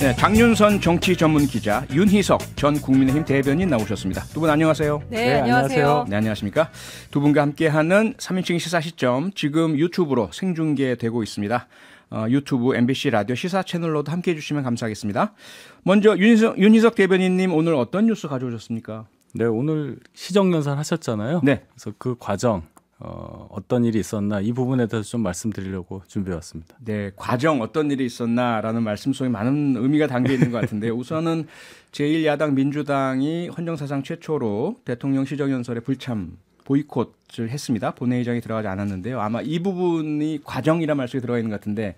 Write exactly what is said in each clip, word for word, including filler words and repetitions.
네, 장윤선 정치 전문 기자, 윤희석 전 국민의힘 대변인 나오셨습니다. 두 분 안녕하세요. 네, 네 안녕하세요. 네, 안녕하십니까. 두 분과 함께하는 삼인칭 시사 시점, 지금 유튜브로 생중계되고 있습니다. 어, 유튜브, 엠비씨 라디오 시사 채널로도 함께해 주시면 감사하겠습니다. 먼저 윤희석, 윤희석 대변인님, 오늘 어떤 뉴스 가져오셨습니까? 네, 오늘 시정연설 하셨잖아요. 네. 그래서 그 과정, 어, 어떤 일이 있었나, 이 부분에 대해서 좀 말씀드리려고 준비해왔습니다. 네, 과정 어떤 일이 있었나라는 말씀 속에 많은 의미가 담겨 있는 것 같은데, 우선은 제일 야당 민주당이 헌정사상 최초로 대통령 시정연설에 불참 보이콧을 했습니다. 본회의장에 들어가지 않았는데요. 아마 이 부분이 과정이라는 말씀이 들어가 있는 것 같은데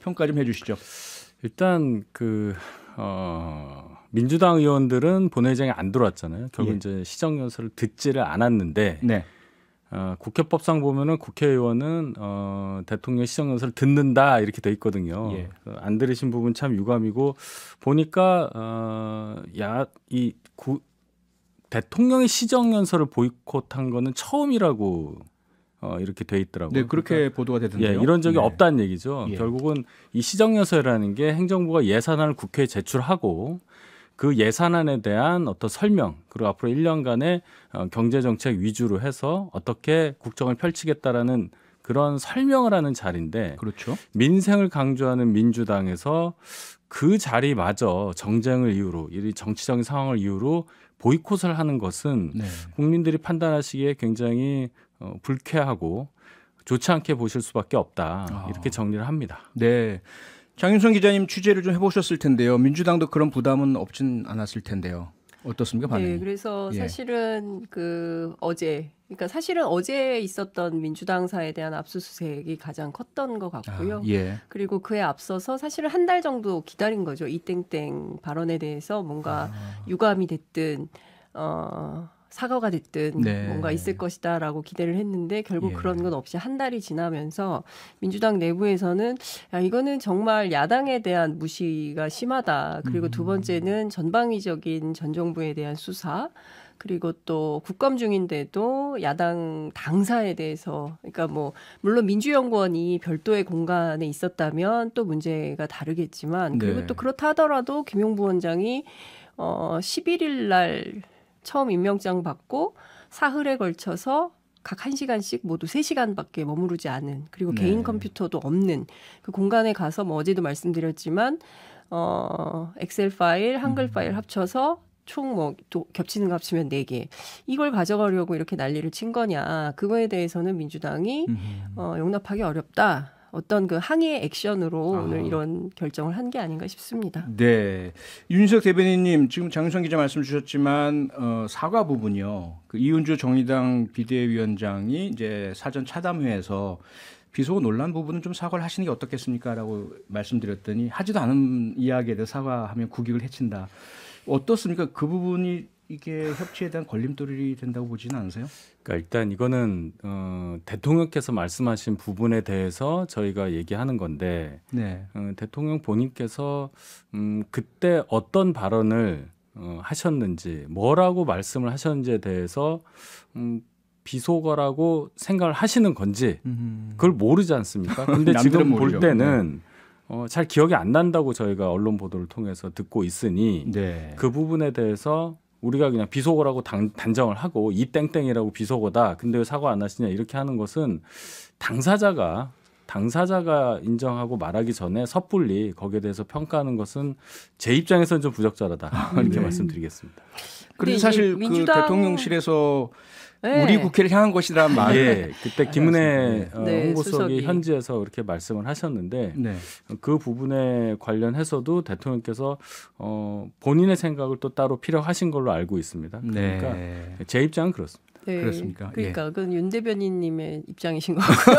평가 좀 해주시죠. 일단 그 어, 민주당 의원들은 본회의장에 안 들어왔잖아요. 결국 예. 이제 시정연설을 듣지를 않았는데. 네. 어, 국회법상 보면은 국회의원은 어, 대통령 시정연설을 듣는다 이렇게 돼 있거든요. 예. 안 들으신 부분 참 유감이고, 보니까 어, 야, 이 구, 대통령의 시정연설을 보이콧한 거는 처음이라고 어, 이렇게 돼 있더라고요. 네, 그렇게 그러니까, 보도가 되던데요. 예, 이런 적이 네. 없다는 얘기죠. 예. 결국은 이 시정연설이라는 게 행정부가 예산안을 국회에 제출하고, 그 예산안에 대한 어떤 설명, 그리고 앞으로 일 년간의 경제정책 위주로 해서 어떻게 국정을 펼치겠다라는 그런 설명을 하는 자리인데, 그렇죠. 민생을 강조하는 민주당에서 그 자리마저 정쟁을 이유로, 이 정치적인 상황을 이유로 보이콧을 하는 것은 네. 국민들이 판단하시기에 굉장히 불쾌하고 좋지 않게 보실 수밖에 없다. 아. 이렇게 정리를 합니다. 네. 장윤선 기자님, 취재를 좀 해보셨을 텐데요. 민주당도 그런 부담은 없진 않았을 텐데요. 어떻습니까, 반응이? 네, 그래서 예. 사실은 그 어제, 그러니까 사실은 어제 있었던 민주당사에 대한 압수수색이 가장 컸던 것 같고요. 아, 예. 그리고 그에 앞서서 사실은 한 달 정도 기다린 거죠. 이 땡땡 발언에 대해서 뭔가 아. 유감이 됐든 어, 사과가 됐든 네. 뭔가 있을 것이다라고 기대를 했는데, 결국 예. 그런 건 없이 한 달이 지나면서 민주당 내부에서는 야, 이거는 정말 야당에 대한 무시가 심하다. 그리고 음. 두 번째는 전방위적인 전 정부에 대한 수사, 그리고 또 국감 중인데도 야당 당사에 대해서, 그러니까 뭐 물론 민주연구원이 별도의 공간에 있었다면 또 문제가 다르겠지만, 그리고 네. 또 그렇다 하더라도 김용부 원장이 어, 십일일 날 처음 임명장 받고 사흘에 걸쳐서 각 한 시간씩 모두 세 시간밖에 머무르지 않은, 그리고 네. 개인 컴퓨터도 없는 그 공간에 가서, 뭐 어제도 말씀드렸지만 어, 엑셀 파일, 한글 파일 합쳐서 총 뭐 겹치는 거 합치면 네 개, 이걸 가져가려고 이렇게 난리를 친 거냐, 그거에 대해서는 민주당이 어, 용납하기 어렵다. 어떤 그 항의의 액션으로 아. 오늘 이런 결정을 한 게 아닌가 싶습니다. 네, 윤희석 대변인님, 지금 장윤선 기자 말씀 주셨지만 어, 사과 부분이요. 그 이은주 정의당 비대위원장이 이제 사전 차담회에서 비속어 논란 부분은 좀 사과를 하시는 게 어떻겠습니까?라고 말씀드렸더니 하지도 않은 이야기에 대해 사과하면 국익을 해친다. 어떻습니까? 그 부분이 이게 협치에 대한 걸림돌이 된다고 보지는 않으세요? 그러니까 일단 이거는 어, 대통령께서 말씀하신 부분에 대해서 저희가 얘기하는 건데 네. 어, 대통령 본인께서 음, 그때 어떤 발언을 어, 하셨는지, 뭐라고 말씀을 하셨는지에 대해서 음, 비속어라고 생각을 하시는 건지 그걸 모르지 않습니까? 근데 지금 볼 때는 네. 어, 잘 기억이 안 난다고 저희가 언론 보도를 통해서 듣고 있으니 네. 그 부분에 대해서 우리가 그냥 비속어라고 단, 단정을 하고 이 땡땡이라고 비속어다, 근데 왜 사과 안 하시냐 이렇게 하는 것은 당사자가 당사자가 인정하고 말하기 전에 섣불리 거기에 대해서 평가하는 것은 제 입장에서는 좀 부적절하다. 이렇게 네. 말씀드리겠습니다. 그리고 사실 민주당... 그 대통령실에서 네. 우리 국회를 향한 것이라는 말. 예, 그때 김은혜 네, 홍보수석이 현지에서 그렇게 말씀을 하셨는데 네. 그 부분에 관련해서도 대통령께서 어, 본인의 생각을 또 따로 필요하신 걸로 알고 있습니다. 그러니까 네. 제 입장은 그렇습니다. 네. 그렇습니까? 그러니까 예. 그건 윤 대변인님의 입장이신 거고요.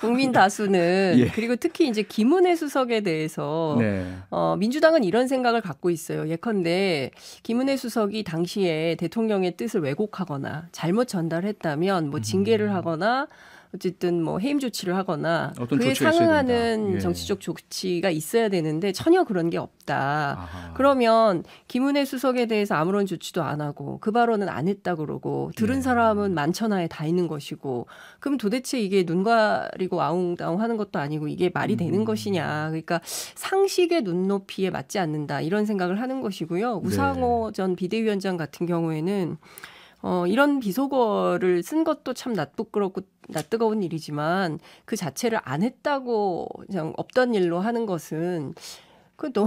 국민 다수는 예. 그리고 특히 이제 김은혜 수석에 대해서 네. 어, 민주당은 이런 생각을 갖고 있어요. 예컨대 김은혜 수석이 당시에 대통령의 뜻을 왜곡하거나 잘못 전달했다면 뭐 징계를 하거나 어쨌든 뭐 해임 조치를 하거나 그에 상응하는 예. 정치적 조치가 있어야 되는데 전혀 그런 게 없다. 아하. 그러면 김은혜 수석에 대해서 아무런 조치도 안 하고 그 발언은 안 했다 그러고 들은 예. 사람은 만천하에 다 있는 것이고 그럼 도대체 이게 눈 가리고 아웅다웅 하는 것도 아니고 이게 말이 음. 되는 것이냐. 그러니까 상식의 눈높이에 맞지 않는다. 이런 생각을 하는 것이고요. 우상호 네. 전 비대위원장 같은 경우에는 어, 이런 비속어를 쓴 것도 참 낯부끄럽고 낯뜨거운 일이지만 그 자체를 안 했다고 그냥 없던 일로 하는 것은 그 또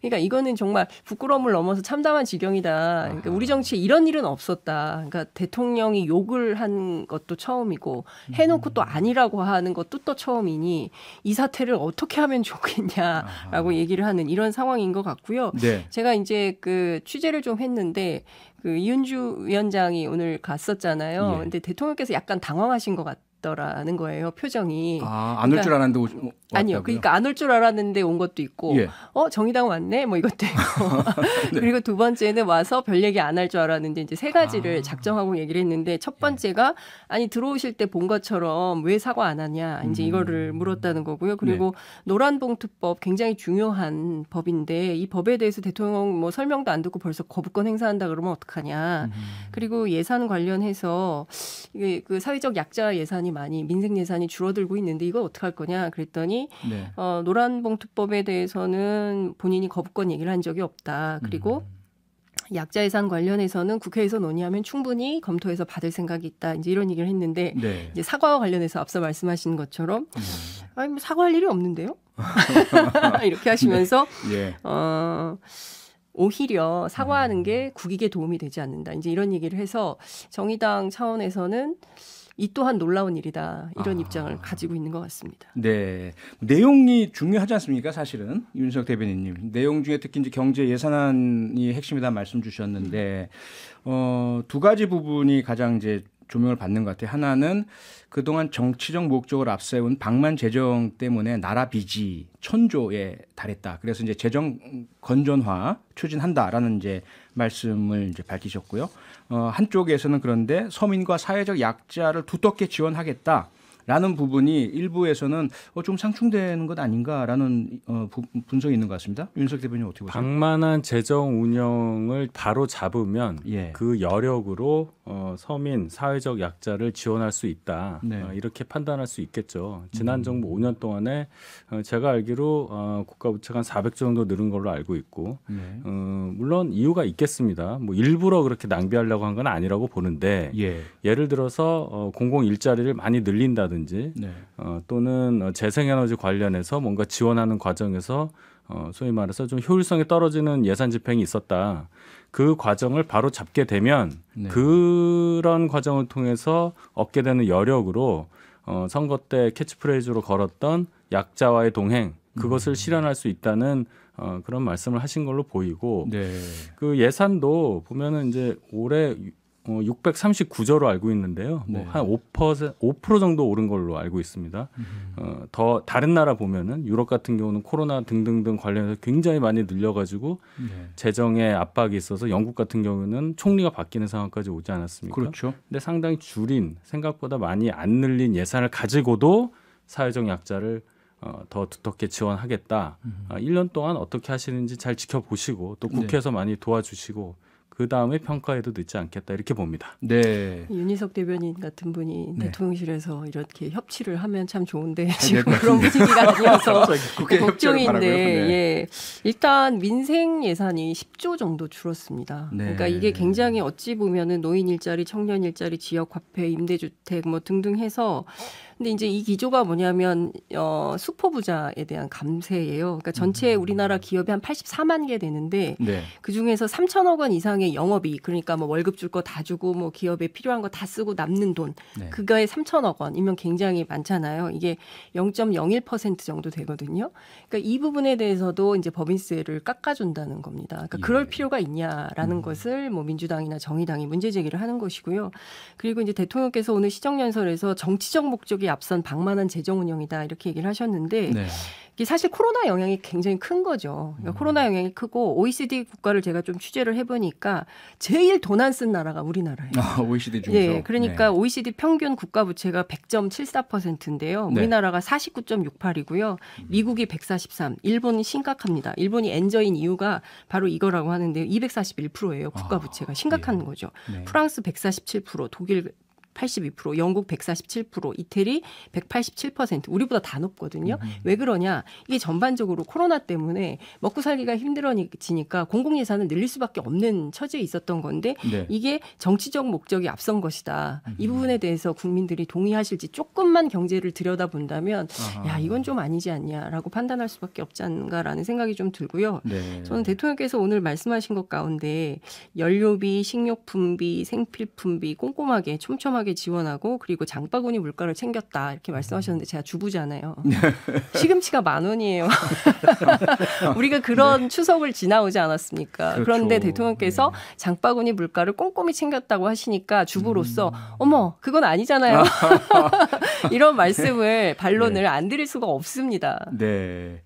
그러니까 이거는 정말 부끄러움을 넘어서 참담한 지경이다. 그러니까 우리 정치에 이런 일은 없었다. 그러니까 대통령이 욕을 한 것도 처음이고 해놓고 또 아니라고 하는 것도 또 처음이니 이 사태를 어떻게 하면 좋겠냐라고 얘기를 하는 이런 상황인 것 같고요. 네. 제가 이제 그 취재를 좀 했는데. 그 이은주 위원장이 오늘 갔었잖아요. 예. 근데 대통령께서 약간 당황하신 것 같더라는 거예요. 표정이. 아, 안 올 줄 그러니까, 알았는데 왔다고요? 아니요. 그러니까 안 올 줄 알았는데 온 것도 있고 예. 어? 정의당 왔네? 뭐 이것도 있고. 네. 그리고 두 번째는 와서 별 얘기 안 할 줄 알았는데 이제 세 가지를 아. 작정하고 얘기를 했는데 첫 번째가 아니 들어오실 때 본 것처럼 왜 사과 안 하냐. 이제 음. 이거를 물었다는 거고요. 그리고 네. 노란봉투법 굉장히 중요한 법인데 이 법에 대해서 대통령 뭐 설명도 안 듣고 벌써 거부권 행사한다 그러면 어떡하냐. 음. 그리고 예산 관련해서 이게 그 사회적 약자 예산이 많이 민생 예산이 줄어들고 있는데 이거 어떡할 거냐 그랬더니 네. 어, 노란봉투법에 대해서는 본인이 거부권 얘기를 한 적이 없다. 그리고 음. 약자 예산 관련해서는 국회에서 논의하면 충분히 검토해서 받을 생각이 있다. 이제 이런 얘기를 했는데 네. 이제 사과와 관련해서 앞서 말씀하신 것처럼 음. 아니 뭐 사과할 일이 없는데요. 이렇게 하시면서 네. 예. 어. 오히려 사과하는 게 국익에 도움이 되지 않는다. 이제 이런 얘기를 해서 정의당 차원에서는 이 또한 놀라운 일이다. 이런 아. 입장을 가지고 있는 것 같습니다. 네, 내용이 중요하지 않습니까? 사실은 윤석 대변인님 내용 중에 특히 이제 경제 예산안이 핵심이다 말씀 주셨는데 어, 두 가지 부분이 가장 이제 조명을 받는 것 같아요. 하나는 그동안 정치적 목적을 앞세운 방만 재정 때문에 나라 빚이 천조에 달했다. 그래서 이제 재정 건전화 추진한다라는 이제 말씀을 이제 밝히셨고요. 어, 한쪽에서는 그런데 서민과 사회적 약자를 두텁게 지원하겠다. 라는 부분이 일부에서는 어, 좀 상충되는 것 아닌가라는 어, 부, 분석이 있는 것 같습니다. 윤석 대변인 어떻게 보세요? 방만한 재정 운영을 바로 잡으면 예. 그 여력으로 어, 서민, 사회적 약자를 지원할 수 있다. 네. 어, 이렇게 판단할 수 있겠죠. 지난 정부 음. 오 년 동안에 어, 제가 알기로 어, 국가부채가 한 사백 조 정도 늘은 걸로 알고 있고 네. 어, 물론 이유가 있겠습니다. 뭐 일부러 그렇게 낭비하려고 한 건 아니라고 보는데 예. 예를 들어서 어, 공공 일자리를 많이 늘린다든지 네. 어, 또는 재생에너지 관련해서 뭔가 지원하는 과정에서 어, 소위 말해서 좀 효율성이 떨어지는 예산 집행이 있었다. 그 과정을 바로 잡게 되면 네. 그런 과정을 통해서 얻게 되는 여력으로 어, 선거 때 캐치프레이즈로 걸었던 약자와의 동행 그것을 음. 실현할 수 있다는 어, 그런 말씀을 하신 걸로 보이고 네. 그 예산도 보면은 이제 올해 어, 육백삼십구 조로 알고 있는데요. 네. 뭐 한 오 퍼센트, 오 퍼센트 정도 오른 걸로 알고 있습니다. 음. 어, 더 다른 나라 보면은 유럽 같은 경우는 코로나 등등등 관련해서 굉장히 많이 늘려가지고 네. 재정에 압박이 있어서 영국 같은 경우는 총리가 바뀌는 상황까지 오지 않았습니까? 그렇죠. 근데 상당히 줄인 생각보다 많이 안 늘린 예산을 가지고도 사회적 약자를 어, 더 두텁게 지원하겠다. 음. 어, 일 년 동안 어떻게 하시는지 잘 지켜보시고 또 국회에서 네. 많이 도와주시고. 그 다음에 평가해도 늦지 않겠다 이렇게 봅니다. 네. 윤희석 대변인 같은 분이 네. 대통령실에서 이렇게 협치를 하면 참 좋은데 지금 그런 분위기가 아니어서 걱정인데 네. 예. 일단 민생 예산이 십 조 정도 줄었습니다. 네. 그러니까 이게 굉장히 어찌 보면은 노인 일자리, 청년 일자리, 지역 화폐, 임대주택 뭐 등등 해서 근데 이제 이 기조가 뭐냐면 어, 수포 부자에 대한 감세예요. 그러니까 전체 우리나라 기업이 한 팔십사만 개 되는데 네. 그 중에서 삼천억 원 이상의 영업이익 그러니까 뭐 월급 줄 거 다 주고 뭐 기업에 필요한 거 다 쓰고 남는 돈 네. 그거에 삼천억 원이면 굉장히 많잖아요. 이게 영 점 영일 퍼센트 정도 되거든요. 그러니까 이 부분에 대해서도 이제 법인세를 깎아준다는 겁니다. 그러니까 예. 그럴 필요가 있냐라는 음. 것을 뭐 민주당이나 정의당이 문제 제기를 하는 것이고요. 그리고 이제 대통령께서 오늘 시정연설에서 정치적 목적이 해결이 앞선 방만한 재정 운영이다 이렇게 얘기를 하셨는데 네. 이게 사실 코로나 영향이 굉장히 큰 거죠. 그러니까 음. 코로나 영향이 크고 오이시디 국가를 제가 좀 취재를 해보니까 제일 돈 안 쓴 나라가 우리나라예요. 아, 오이시디 중에서. 예, 그러니까 네. 오이시디 평균 국가 부채가 백 점 칠십사 퍼센트인데요. 우리나라가 네. 사십구 점 육팔이고요. 음. 미국이 백사십삼, 일본이 심각합니다. 일본이 엔저인 이유가 바로 이거라고 하는데요. 이백사십일 퍼센트예요. 국가 부채가 아, 심각한 예. 거죠. 네. 프랑스 백사십칠 퍼센트, 독일 팔십이 퍼센트, 영국 백사십칠 퍼센트, 이태리 백팔십칠 퍼센트. 우리보다 다 높거든요. 음. 왜 그러냐? 이게 전반적으로 코로나 때문에 먹고 살기가 힘들어지니까 공공 예산을 늘릴 수밖에 없는 처지에 있었던 건데 네. 이게 정치적 목적이 앞선 것이다. 음. 이 부분에 대해서 국민들이 동의하실지 조금만 경제를 들여다본다면 아하. 야, 이건 좀 아니지 않냐라고 판단할 수밖에 없지 않는가라는 생각이 좀 들고요. 네. 저는 대통령께서 오늘 말씀하신 것 가운데 연료비, 식료품비, 생필품비 꼼꼼하게 촘촘하게 지원하고 그리고 장바구니 물가를 챙겼다 이렇게 말씀하셨는데 제가 주부잖아요. 시금치가 만 원이에요. 우리가 그런 네. 추석을 지나오지 않았습니까? 그렇죠. 그런데 대통령께서 네. 장바구니 물가를 꼼꼼히 챙겼다고 하시니까 주부로서 음. 어머 그건 아니잖아요. 이런 말씀을 반론을 네. 안 드릴 수가 없습니다. 네.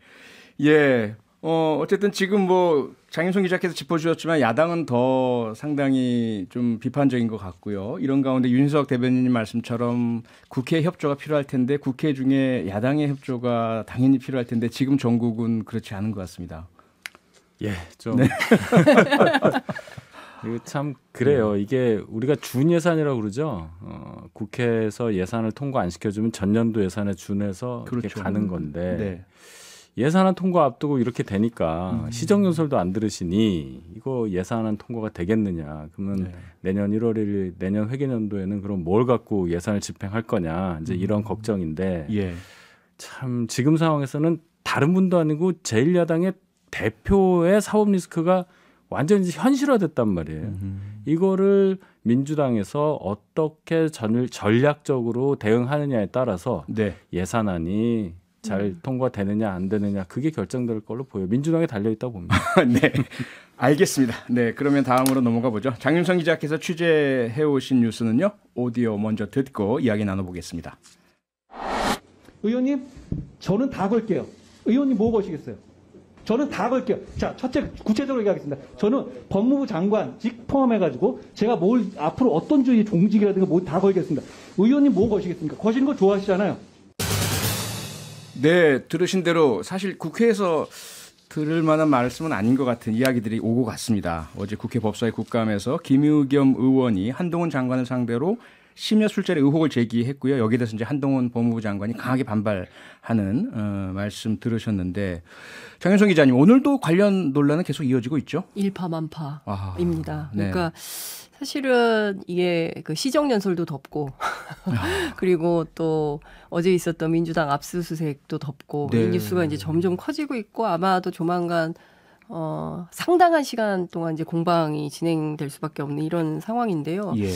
예. 어, 어쨌든 지금 뭐 장윤선 기자께서 짚어주셨지만 야당은 더 상당히 좀 비판적인 것 같고요. 이런 가운데 윤희석 대변인님 말씀처럼 국회 협조가 필요할 텐데 국회 중에 야당의 협조가 당연히 필요할 텐데 지금 전국은 그렇지 않은 것 같습니다. 예, 좀. 네. 이거 참 그래요. 이게 우리가 준예산이라고 그러죠. 어, 국회에서 예산을 통과 안 시켜주면 전년도 예산에 준해서 그렇게 그렇죠. 가는 건데. 네. 예산안 통과 앞두고 이렇게 되니까 음. 시정연설도 안 들으시니 이거 예산안 통과가 되겠느냐. 그러면 네. 내년 일월 일일 내년 회계연도에는 그럼 뭘 갖고 예산을 집행할 거냐. 이제 이런 음. 걱정인데 예. 참 지금 상황에서는 다른 분도 아니고 제일 야당의 대표의 사법 리스크가 완전히 현실화됐단 말이에요. 음. 이거를 민주당에서 어떻게 전, 전략적으로 대응하느냐에 따라서 네. 예산안이 잘 음. 통과되느냐 안 되느냐 그게 결정될 걸로 보여요. 민주당에 달려있다고 봅니다. 네, 알겠습니다. 네, 그러면 다음으로 넘어가 보죠. 장윤선 기자께서 취재해오신 뉴스는요. 오디오 먼저 듣고 이야기 나눠보겠습니다. 의원님, 저는 다 걸게요. 의원님 뭐 거시겠어요? 저는 다 걸게요. 자, 첫째 구체적으로 얘기하겠습니다. 저는 법무부 장관직 포함해가지고 제가 뭘 앞으로 어떤 주의 종직이라든가 뭘 다 걸겠습니다. 의원님 뭐 거시겠습니까? 거시는 거 좋아하시잖아요. 네, 들으신 대로 사실 국회에서 들을 만한 말씀은 아닌 것 같은 이야기들이 오고 갔습니다. 어제 국회 법사위 국감에서 김의겸 의원이 한동훈 장관을 상대로 심야 술자리 의혹을 제기했고요. 여기에 대해서 이제 한동훈 법무부 장관이 강하게 반발하는 어, 말씀 들으셨는데 장윤선 기자님, 오늘도 관련 논란은 계속 이어지고 있죠? 일파만파입니다. 네. 그러니까 사실은 이게 그 시정연설도 덥고 그리고 또 어제 있었던 민주당 압수수색도 덥고 네. 이 뉴스가 이제 점점 커지고 있고 아마도 조만간 어, 상당한 시간 동안 이제 공방이 진행될 수밖에 없는 이런 상황인데요. 예.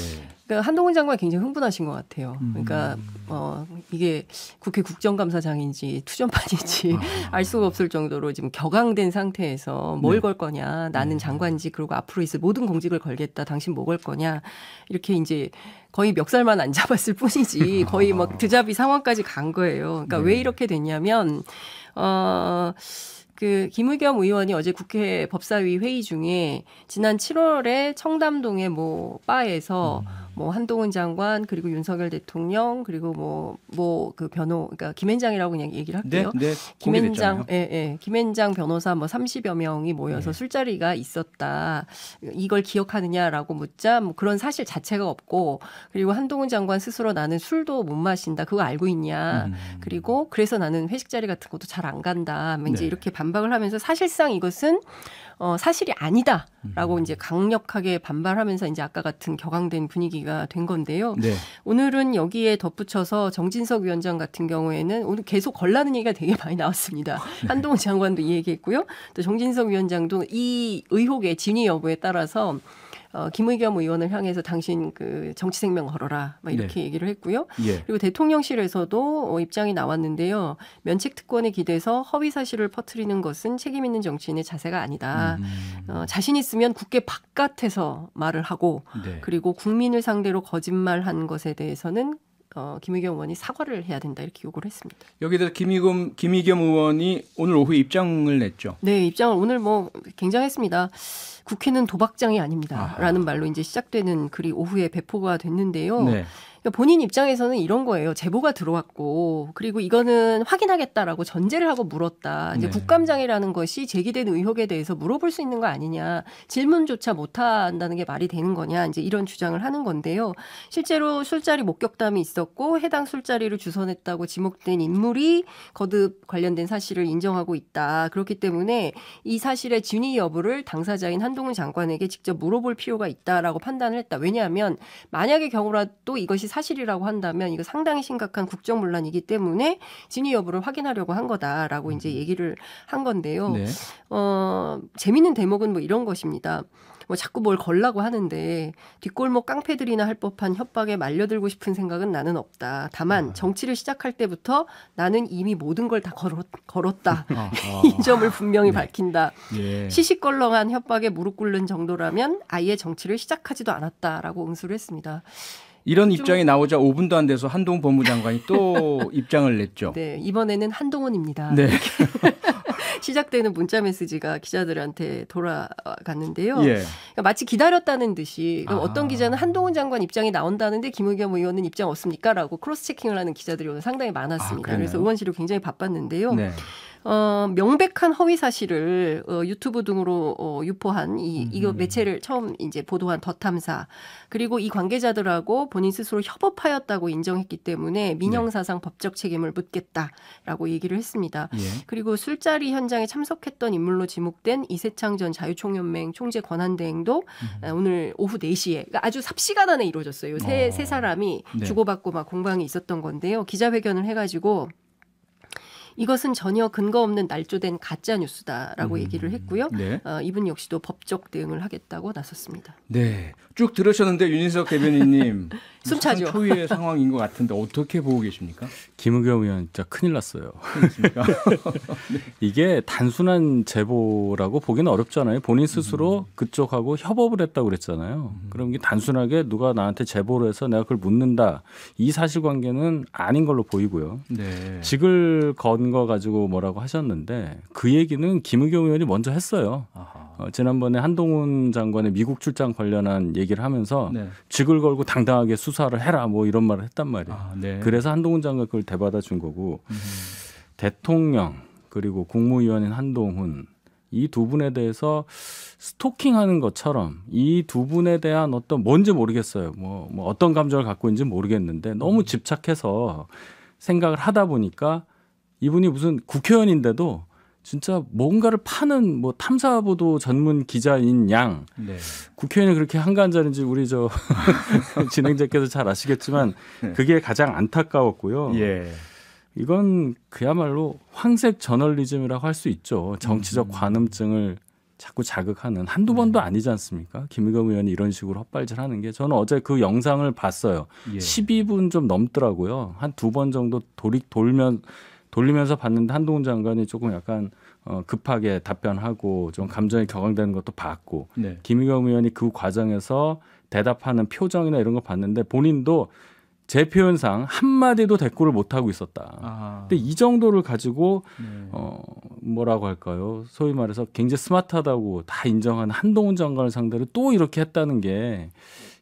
그러니까 한동훈 장관이 굉장히 흥분하신 것 같아요. 그러니까 음. 어, 이게 국회 국정감사장인지 투전판인지 아. 알 수가 없을 정도로 지금 격앙된 상태에서 뭘 걸 네. 거냐. 나는 장관직 그리고 앞으로 있을 모든 공직을 걸겠다. 당신 뭐 걸 거냐. 이렇게 이제 거의 멱살만 안 잡았을 뿐이지 거의 막 드잡이 상황까지 간 거예요. 그러니까 네. 왜 이렇게 됐냐면 어. 그 김의겸 의원이 어제 국회 법사위 회의 중에 지난 칠월에 청담동의 뭐 바에서 음. 뭐 한동훈 장관 그리고 윤석열 대통령 그리고 뭐 뭐 그 변호 그러니까 김앤장이라고 그냥 얘기를 할게요. 네, 네. 김앤장 예, 예. 김앤장 변호사 뭐 삼십여 명이 모여서 네. 술자리가 있었다. 이걸 기억하느냐라고 묻자 뭐 그런 사실 자체가 없고 그리고 한동훈 장관 스스로 나는 술도 못 마신다. 그거 알고 있냐. 음. 그리고 그래서 나는 회식 자리 같은 것도 잘 안 간다. 뭐 이제 네. 이렇게 반박을 하면서 사실상 이것은 어, 사실이 아니다라고 음. 이제 강력하게 반발하면서 이제 아까 같은 격앙된 분위기가 된 건데요. 네. 오늘은 여기에 덧붙여서 정진석 위원장 같은 경우에는 오늘 계속 걸라는 얘기가 되게 많이 나왔습니다. 네. 한동훈 장관도 이 얘기했고요. 또 정진석 위원장도 이 의혹의 진위 여부에 따라서 어, 김의겸 의원을 향해서 당신 그 정치 생명 걸어라 막 이렇게 네. 얘기를 했고요. 예. 그리고 대통령실에서도 어, 입장이 나왔는데요. 면책 특권에 기대서 허위 사실을 퍼뜨리는 것은 책임 있는 정치인의 자세가 아니다. 음. 어, 자신 있으면 국회 바깥에서 말을 하고 네. 그리고 국민을 상대로 거짓말한 것에 대해서는 어, 김의겸 의원이 사과를 해야 된다 이렇게 요구를 했습니다. 여기에 대해서 김의겸, 김의겸 의원이 오늘 오후에 입장을 냈죠. 네, 입장을 오늘 뭐 굉장했습니다. 국회는 도박장이 아닙니다. 아하. 라는 말로 이제 시작되는 글이 오후에 배포가 됐는데요. 네. 본인 입장에서는 이런 거예요. 제보가 들어왔고 그리고 이거는 확인하겠다라고 전제를 하고 물었다. 이제 네. 국감장이라는 것이 제기된 의혹에 대해서 물어볼 수 있는 거 아니냐. 질문조차 못한다는 게 말이 되는 거냐. 이제 이런 주장을 하는 건데요. 실제로 술자리 목격담이 있었고 해당 술자리를 주선했다고 지목된 인물이 거듭 관련된 사실을 인정하고 있다. 그렇기 때문에 이 사실의 진위 여부를 당사자인 한동훈 장관에게 직접 물어볼 필요가 있다라고 판단을 했다. 왜냐하면 만약의 경우라도 이것이 사실이라고 한다면 이거 상당히 심각한 국정문란이기 때문에 진위 여부를 확인하려고 한 거다라고 이제 얘기를 한 건데요. 네. 어, 재미있는 대목은 뭐 이런 것입니다. 뭐 자꾸 뭘 걸라고 하는데 뒷골목 깡패들이나 할 법한 협박에 말려들고 싶은 생각은 나는 없다. 다만 정치를 시작할 때부터 나는 이미 모든 걸 다 걸었다. 아, 아. 이 점을 분명히 네. 밝힌다. 예. 시시껄렁한 협박에 무릎 꿇는 정도라면 아예 정치를 시작하지도 않았다라고 응수를 했습니다. 이런 입장이 나오자 오 분도 안 돼서 한동훈 법무장관이 또 입장을 냈죠. 네, 이번에는 한동훈입니다. 네. 시작되는 문자 메시지가 기자들한테 돌아갔는데요. 예. 그러니까 마치 기다렸다는 듯이 그럼 아. 어떤 기자는 한동훈 장관 입장이 나온다는데 김의겸 의원은 입장 없습니까? 라고 크로스체킹을 하는 기자들이 오늘 상당히 많았습니다. 아, 그래서 의원실이 굉장히 바빴는데요. 네. 어, 명백한 허위 사실을 어, 유튜브 등으로 어, 유포한 이 음. 이거 매체를 처음 이제 보도한 더탐사 그리고 이 관계자들하고 본인 스스로 협업하였다고 인정했기 때문에 민형사상 네. 법적 책임을 묻겠다라고 얘기를 했습니다. 예. 그리고 술자리 현장에 참석했던 인물로 지목된 이세창 전 자유총연맹 총재 권한대행도 음. 오늘 오후 네 시에 그러니까 아주 삽시간 안에 이루어졌어요. 세, 세 사람이 네. 주고받고 막 공방이 있었던 건데요. 기자회견을 해가지고 이것은 전혀 근거 없는 날조된 가짜 뉴스다라고 음, 얘기를 했고요. 네. 어, 이분 역시도 법적 대응을 하겠다고 나섰습니다. 네, 쭉 들으셨는데 윤희석 대변인님 숨차죠. 초유의 상황인 것 같은데 어떻게 보고 계십니까? 김의겸 의원 진짜 큰일 났어요. 네. 이게 단순한 제보라고 보기는 어렵잖아요. 본인 스스로 음. 그쪽하고 협업을 했다고 그랬잖아요. 음. 그럼 이게 단순하게 누가 나한테 제보를 해서 내가 그걸 묻는다. 이 사실관계는 아닌 걸로 보이고요. 네. 직을 건 거 가지고 뭐라고 하셨는데 그 얘기는 김의겸 의원이 먼저 했어요. 어, 지난번에 한동훈 장관의 미국 출장 관련한 얘기를 하면서 네. 직을 걸고 당당하게 수사를 해라 뭐 이런 말을 했단 말이에요. 아, 네. 그래서 한동훈 장관 그걸 대받아 준 거고 음. 대통령 그리고 국무위원인 한동훈 이 두 분에 대해서 스토킹하는 것처럼 이 두 분에 대한 어떤 뭔지 모르겠어요. 뭐, 뭐 어떤 감정을 갖고 있는지 모르겠는데 너무 집착해서 생각을 하다 보니까 이분이 무슨 국회의원인데도 진짜 뭔가를 파는 뭐 탐사보도 전문 기자인 양 네. 국회의원이 그렇게 한가한자인지 우리 저 진행자께서 잘 아시겠지만 네. 그게 가장 안타까웠고요. 예. 이건 그야말로 황색 저널리즘이라고 할 수 있죠. 정치적 관음증을 자꾸 자극하는 한두 번도 아니지 않습니까? 김의겸 의원이 이런 식으로 헛발질하는 게 저는 어제 그 영상을 봤어요. 예. 십이 분 좀 넘더라고요. 한 두 번 정도 돌이 돌면 돌리면서 봤는데 한동훈 장관이 조금 약간 어, 급하게 답변하고 좀 감정이 격앙되는 것도 봤고 네. 김의겸 의원이 그 과정에서 대답하는 표정이나 이런 거 봤는데 본인도 제 표현상 한마디도 대꾸를 못하고 있었다. 아하. 근데 이 정도를 가지고 네. 어, 뭐라고 할까요? 소위 말해서 굉장히 스마트하다고 다 인정하는 한동훈 장관을 상대로 또 이렇게 했다는 게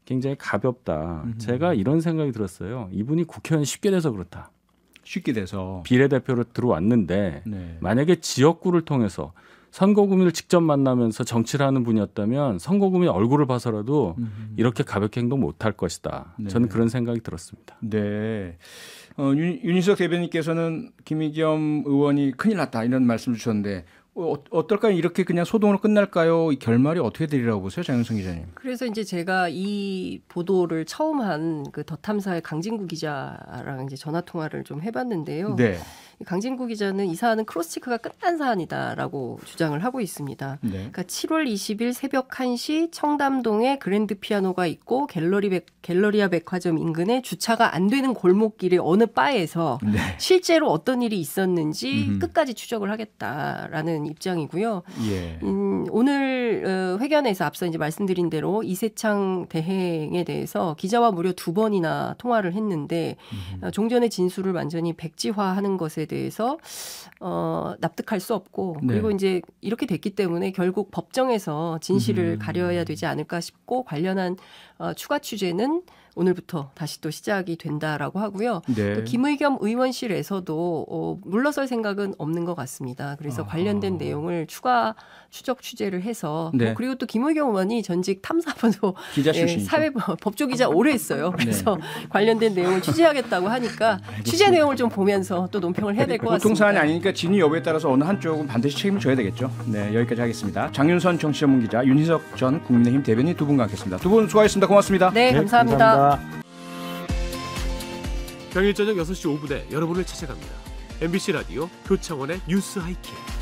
굉장히 가볍다. 음흠. 제가 이런 생각이 들었어요. 이분이 국회의원이 쉽게 돼서 그렇다. 쉽게 돼서 비례대표로 들어왔는데 네. 만약에 지역구를 통해서 선거구민을 직접 만나면서 정치를 하는 분이었다면 선거구민 얼굴을 봐서라도 음. 이렇게 가볍게 행동 못할 것이다. 네. 저는 그런 생각이 들었습니다. 네, 어, 윤, 윤희석 대변인께서는 김의겸 의원이 큰일 났다 이런 말씀을 주셨는데 어, 어떨까요? 이렇게 그냥 소동으로 끝날까요? 이 결말이 어떻게 되리라고 보세요? 장윤선 기자님. 그래서 이제 제가 이 보도를 처음 한 그 더탐사의 강진구 기자랑 이제 전화 통화를 좀 해봤는데요. 네. 강진구 기자는 이 사안은 크로스체크가 끝난 사안이다라고 주장을 하고 있습니다. 네. 그러니까 칠월 이십일 새벽 한 시 청담동에 그랜드 피아노가 있고 갤러리 백, 갤러리아 백화점 인근에 주차가 안 되는 골목길의 어느 바에서 네. 실제로 어떤 일이 있었는지 음흠. 끝까지 추적을 하겠다라는 입장이고요. 예. 음, 오늘 오늘 회견에서 앞서 이제 말씀드린 대로 이세창 대행에 대해서 기자와 무려 두 번이나 통화를 했는데 음. 종전의 진술을 완전히 백지화하는 것에 대해서 어, 납득할 수 없고 네. 그리고 이제 이렇게 됐기 때문에 결국 법정에서 진실을 음. 가려야 되지 않을까 싶고 관련한 어, 추가 취재는 오늘부터 다시 또 시작이 된다라고 하고요. 네. 또 김의겸 의원실에서도 어, 물러설 생각은 없는 것 같습니다. 그래서 아. 관련된 내용을 추가 추적 취재를 해서 네. 뭐 그리고 또 김의겸 의원이 전직 탐사보도 예, 사회 법조 기자 오래 했어요. 그래서 네. 관련된 내용을 취재하겠다고 하니까 알겠습니다. 취재 내용을 좀 보면서 또 논평을 해야 될 것 같습니다. 보통 사안이 아니니까 진위 여부에 따라서 어느 한쪽은 반드시 책임을 져야 되겠죠. 네, 여기까지 하겠습니다. 장윤선 정치전문기자, 윤희석 전 국민의힘 대변인 두 분과 함께했습니다. 두 분 수고하셨습니다. 고맙습니다. 네, 네 감사합니다. 감사합니다. 평일 저녁 여섯 시 오 분에 여러분을 찾아갑니다. 엠비씨 라디오 교창원의 뉴스하이킥.